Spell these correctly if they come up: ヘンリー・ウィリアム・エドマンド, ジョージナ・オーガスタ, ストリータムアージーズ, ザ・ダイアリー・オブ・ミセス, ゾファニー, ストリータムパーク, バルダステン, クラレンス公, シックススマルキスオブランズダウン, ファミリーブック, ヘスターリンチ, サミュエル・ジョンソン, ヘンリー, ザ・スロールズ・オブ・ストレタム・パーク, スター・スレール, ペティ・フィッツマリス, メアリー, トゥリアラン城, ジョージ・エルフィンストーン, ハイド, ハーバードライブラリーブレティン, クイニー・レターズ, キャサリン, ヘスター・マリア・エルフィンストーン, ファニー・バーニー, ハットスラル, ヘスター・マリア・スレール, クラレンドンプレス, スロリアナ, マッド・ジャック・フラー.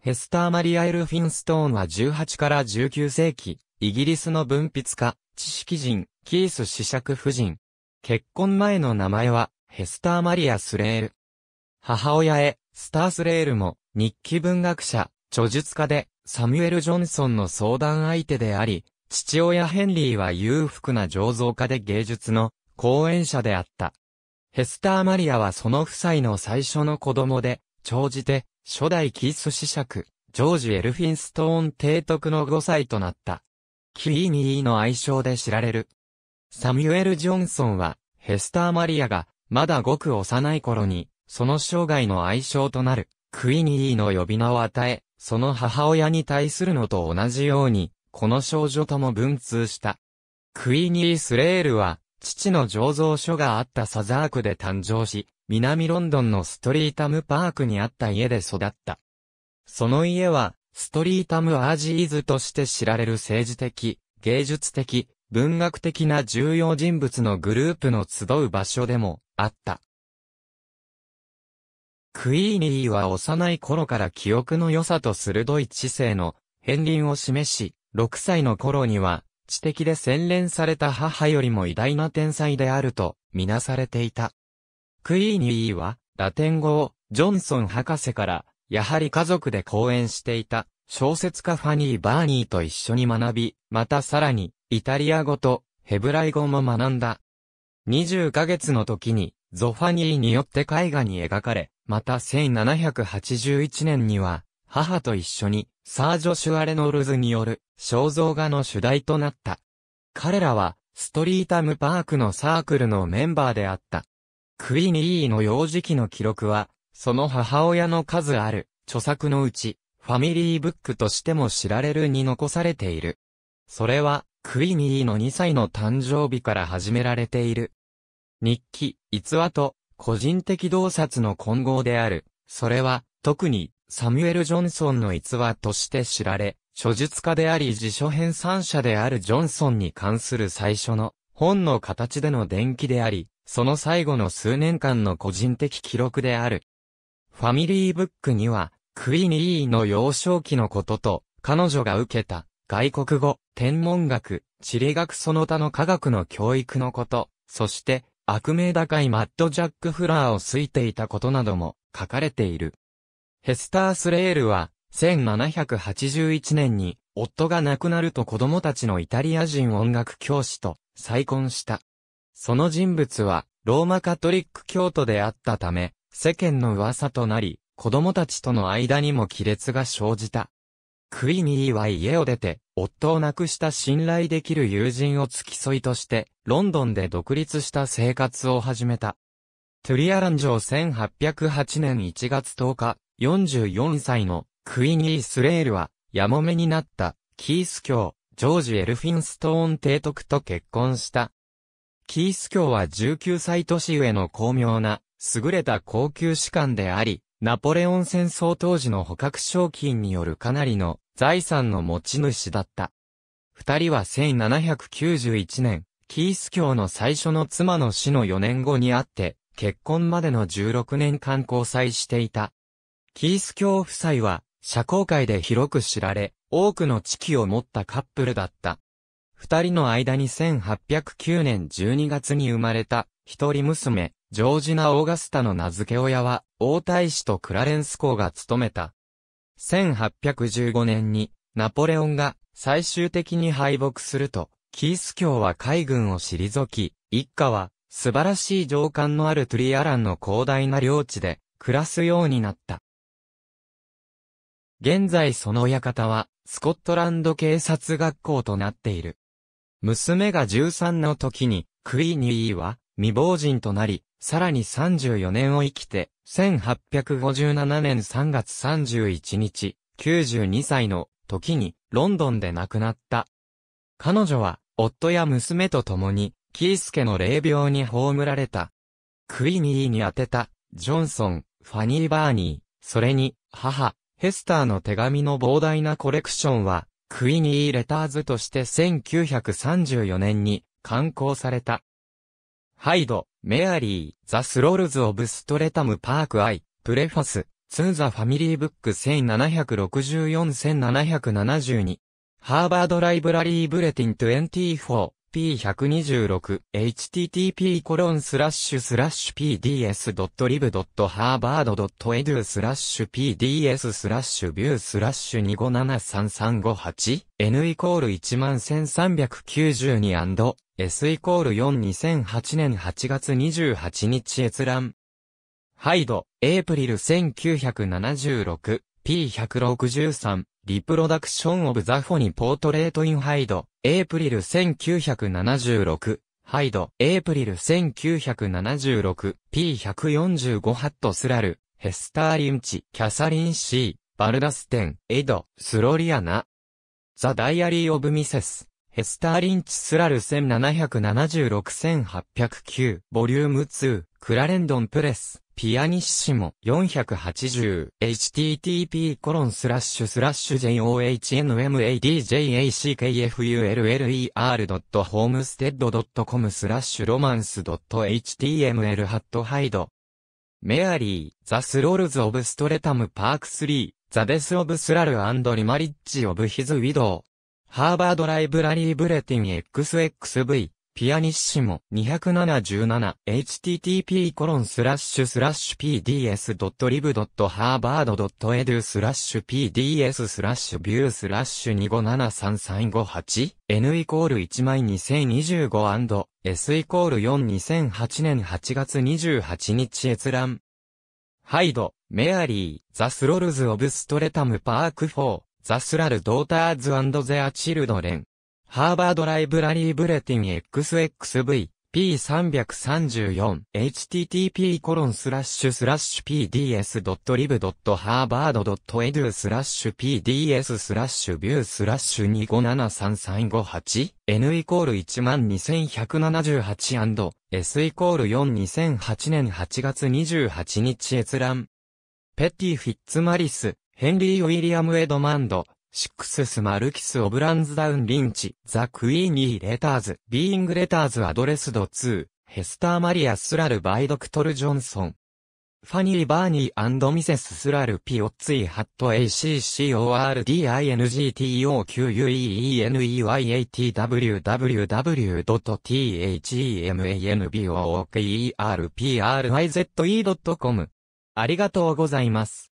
ヘスター・マリア・エルフィンストーンは18から19世紀、イギリスの文筆家、知識人、キース子爵夫人。結婚前の名前は、ヘスター・マリア・スレール。母親へ、スター・スレールも、日記文学者、著述家で、サミュエル・ジョンソンの相談相手であり、父親ヘンリーは裕福な醸造家で芸術の講演者であった。ヘスター・マリアはその夫妻の最初の子供で、長じて、初代キース子爵、ジョージ・エルフィンストーン提督の5歳となった。キーニーの愛称で知られる。サミュエル・ジョンソンは、ヘスター・マリアが、まだごく幼い頃に、その生涯の愛称となる、クイニーの呼び名を与え、その母親に対するのと同じように、この少女とも文通した。クイニー・スレールは、父の醸造所があったサザークで誕生し、南ロンドンのストリータムパークにあった家で育った。その家は、ストリータムアージーズとして知られる政治的、芸術的、文学的な重要人物のグループの集う場所でもあった。クイーニーは幼い頃から記憶の良さと鋭い知性の片鱗を示し、6歳の頃には、知的で洗練された母よりも偉大な天才であると、みなされていた。クイーニーは、ラテン語を、ジョンソン博士から、やはり家族で講演していた、小説家ファニー・バーニーと一緒に学び、またさらに、イタリア語と、ヘブライ語も学んだ。20ヶ月の時に、ゾファニーによって絵画に描かれ、また1781年には、母と一緒に、サージョ・シュワレノルズによる、肖像画の主題となった。彼らは、ストリータムパークのサークルのメンバーであった。クイニーの幼児期の記録は、その母親の数ある著作のうち、ファミリーブックとしても知られるに残されている。それは、クイニーの2歳の誕生日から始められている。日記、逸話と、個人的洞察の混合である。それは、特に、サミュエル・ジョンソンの逸話として知られ、著述家であり辞書編纂者であるジョンソンに関する最初の本の形での伝記であり、その最後の数年間の個人的記録である。ファミリーブックには、クイニーの幼少期のことと、彼女が受けた、外国語、天文学、地理学その他の科学の教育のこと、そして、悪名高いマッド・ジャック・フラーを好いていたことなども書かれている。ヘスター・スレールは、1781年に、夫が亡くなると子供たちのイタリア人音楽教師と再婚した。その人物は、ローマカトリック教徒であったため、世間の噂となり、子供たちとの間にも亀裂が生じた。クイニーは家を出て、夫を亡くした信頼できる友人を付き添いとして、ロンドンで独立した生活を始めた。トゥリアラン城1808年1月10日、44歳のクイニー・スレールは、やもめになった、キース卿、ジョージ・エルフィンストーン提督と結婚した。キース卿は19歳年上の巧妙な、優れた高級士官であり、ナポレオン戦争当時の捕獲賞金によるかなりの財産の持ち主だった。二人は1791年、キース卿の最初の妻の死の4年後にあって、結婚までの16年間交際していた。キース卿夫妻は、社交界で広く知られ、多くの知己を持ったカップルだった。二人の間に1809年12月に生まれた、一人娘、ジョージナ・オーガスタの名付け親は、王太子とクラレンス公が務めた。1815年に、ナポレオンが最終的に敗北すると、キース卿は海軍を退き、一家は、素晴らしい城管のあるトゥリアランの広大な領地で、暮らすようになった。現在その館は、スコットランド警察学校となっている。娘が13の時に、クイニーは未亡人となり、さらに34年を生きて、1857年3月31日、92歳の時にロンドンで亡くなった。彼女は、夫や娘と共に、キース家の霊廟に葬られた。クイニーに宛てた、ジョンソン、ファニー・バーニー、それに、母、ヘスターの手紙の膨大なコレクションは、クイニー・レターズとして1934年に刊行された。ハイド、メアリー、ザ・スロールズ・オブ・ストレタム・パーク・アイ、プレファス、2ザ・ファミリーブック1764-1772。ハーバードライブラリーブレティン 24p126 http://pds.harvard.toedu/pds/view/2573358 n=11392 s=42008 年8月28日閲覧。ハイド、エイプリル1976 p163リプロダクションオブザフォニポートレートインハイド、エイプリル1976、ハイド、エイプリル1976、P145 ハットスラル、ヘスターリンチ、キャサリン C、バルダステン、エド、スロリアナ。ザ・ダイアリー・オブ・ミセス、ヘスターリンチ・スラル1776-1809、ボリューム2、クラレンドンプレス。ピアニッシモ 480http://johnmadjacfuller.homestead.com/romance.html ハットハイド。メアリー、ザスロールズオブストレタムパーク3、ザデスオブスラルアンドリマリッジオブヒズウィドウ。ハーバードライブラリーブレティン XXV。ピアニッシモ 277http://pds.lib.harvard.edu/pds/view/2573358 n=12025 s=42008 年8月28日閲覧。ハイド、メアリー、ザスロルズ・オブ・ストレタム・パーク4、ザスラル・ドーターズ・アンド・ゼア・チルドレン。ハーバードライブラリーブレティン XXV P334 http://pds.lib.harvard.edu/pds/view/2573358 n=12178 s=42008 年8月28日閲覧。ペティ・フィッツマリス、ヘンリー・ウィリアム・エドマンド。シックススマルキスオブランズダウンリンチ、ザクイーニーレターズ、ビーイングレターズアドレスド2、ヘスターマリアスラルバイドクトルジョンソン。ファニーバーニー&ミセススラルピオッツィハット accordingtoqeenneyatwww.themanokerprise.com ありがとうございます。